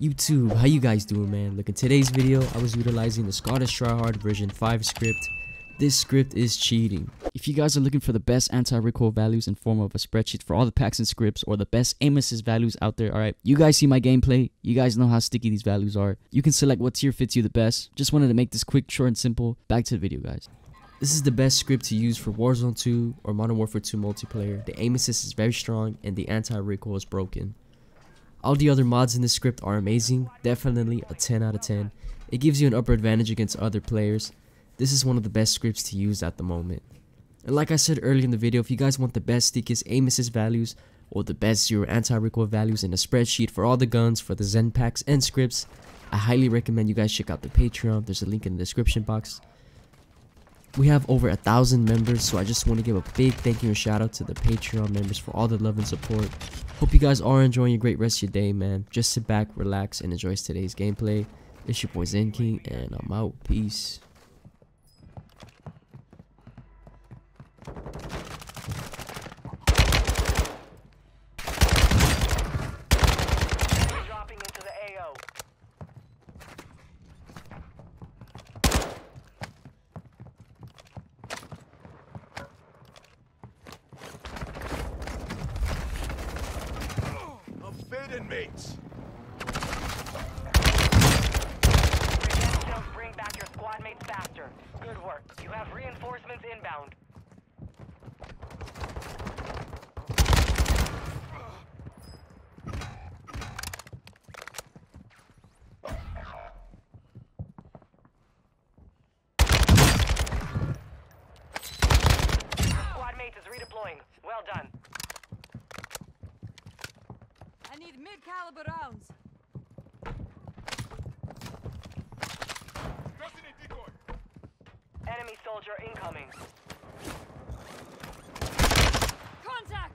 YouTube, how you guys doing, man? Look, in today's video, I was utilizing the Scottish Tryhard version 5 script. This script is cheating. If you guys are looking for the best anti-recoil values in form of a spreadsheet for all the packs and scripts, or the best aim assist values out there, alright? You guys see my gameplay, you guys know how sticky these values are. You can select what tier fits you the best. Just wanted to make this quick, short, and simple. Back to the video, guys. This is the best script to use for Warzone 2 or Modern Warfare 2 multiplayer. The aim assist is very strong and the anti-recoil is broken. All the other mods in this script are amazing, definitely a 10 out of 10. It gives you an upper advantage against other players. This is one of the best scripts to use at the moment. And like I said earlier in the video, if you guys want the best stickiest aim assist values or the best zero anti-recoil values in a spreadsheet for all the guns, for the Zen packs and scripts, I highly recommend you guys check out the Patreon. There's a link in the description box. We have over 1,000 members, so I just want to give a big thank you and shout out to the Patreon members for all the love and support. Hope you guys are enjoying a great rest of your day, man. Just sit back, relax, and enjoy today's gameplay. It's your boy Zen King, and I'm out. Peace. Inmates. Bring back your squad mates faster. Good work. You have reinforcements inbound. Squad mates is redeploying. Well done. I need mid-caliber rounds. Enemy soldier incoming. Contact!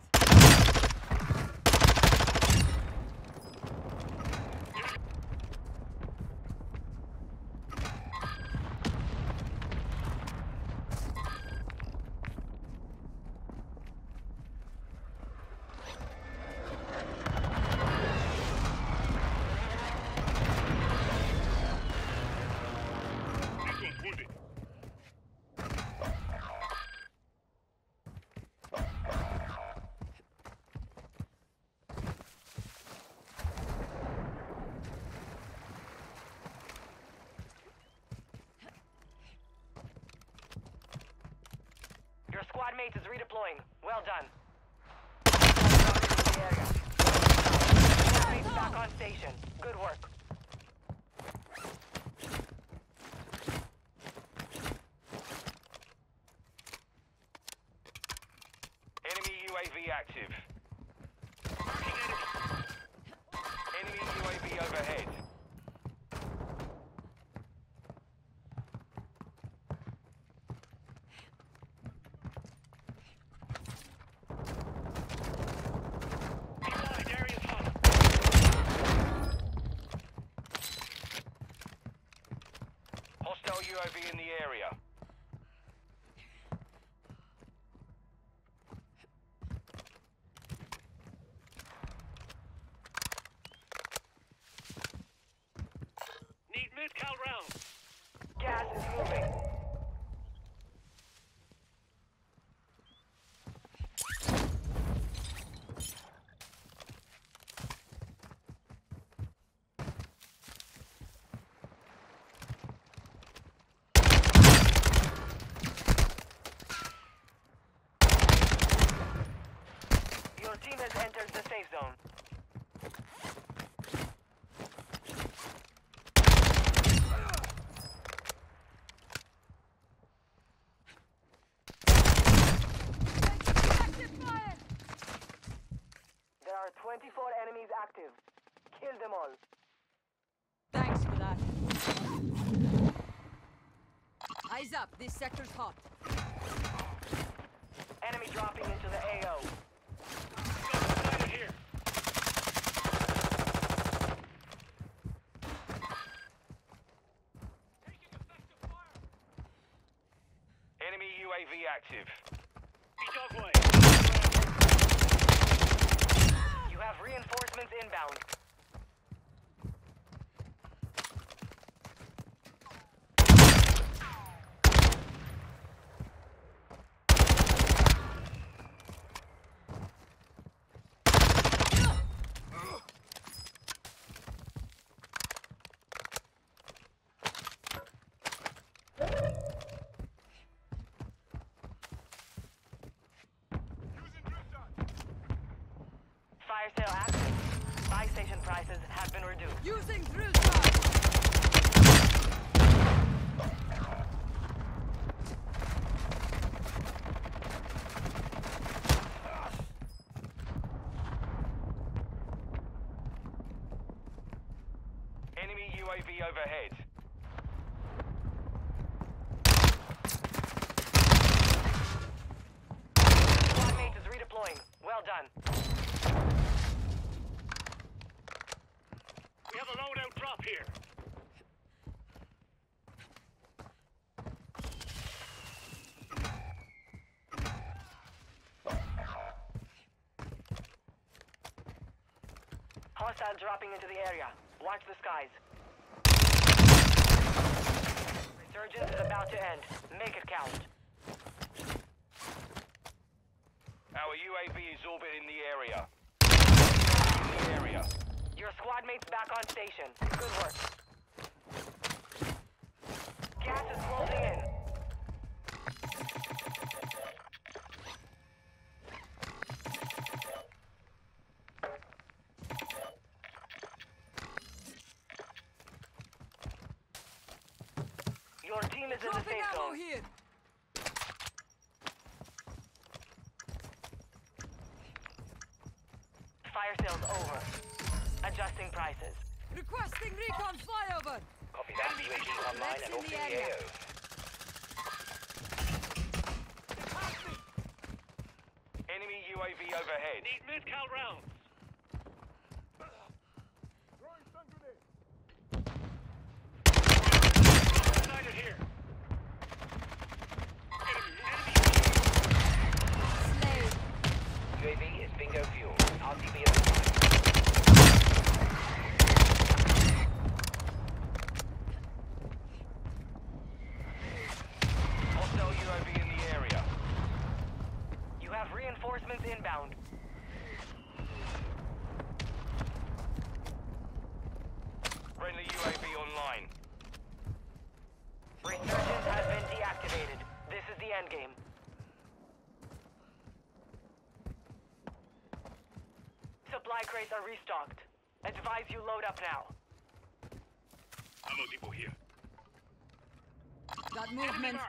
Squad mate is redeploying. Well done. Squad mates back on station. Good work. Enemy UAV active. Enemy UAV overhead. UAV in the area. Need mid-cal rounds. Gas is moving. Team has entered the safe zone. There are 24 enemies active. Kill them all. Thanks for that. Eyes up, this sector's hot. Enemy dropping into the AO. UAV active. You have reinforcements inbound. fire sale active. Buy station prices have been reduced. Using drill drive. Enemy UAV overhead. Well done. We have a loadout drop here. Hostile dropping into the area. Watch the skies. Resurgence is about to end. Make it count. Our UAV is orbiting the area. Your squad mate's back on station. Good work. Gas is closing in. Your team is in the safe zone. Here. Fire sales over. Adjusting prices. Requesting recon flyover. Copy that. UAV online and off the AO. Enemy UAV overhead. Need mid-cal rounds. Throwing stun grenade. Sighted here. Enemy. UAV is bingo fuel. RTB is online. Hostile UAV in the area. You have reinforcements inbound. Friendly UAV online. Resurgence has been deactivated. This is the endgame. Supply crates are restocked. Advise you load up now. Ammo depot here. Got movement.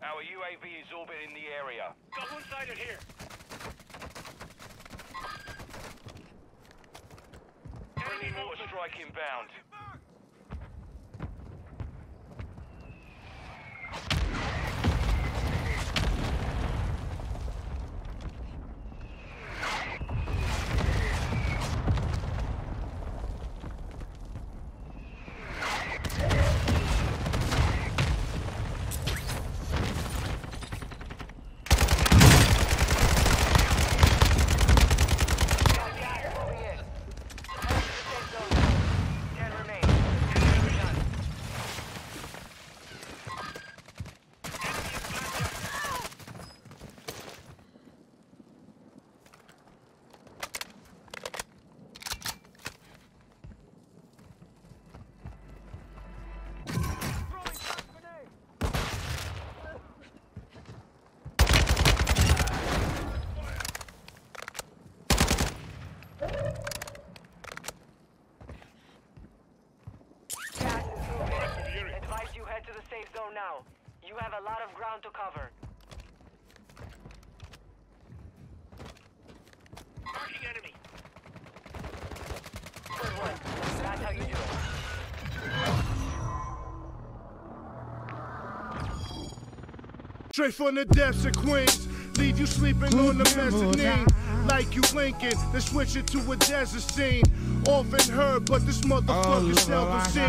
Our UAV is orbiting the area. Got one-sided here. Friendly mortar strike inbound. zone now. You have a lot of ground to cover. Marking enemy. Good one. That's how you do it. Straight from the depths of Queens, leave you sleeping on the mezzanine. Like you Lincoln, then switch it to a desert scene. Often heard, but this motherfucker seldom seen.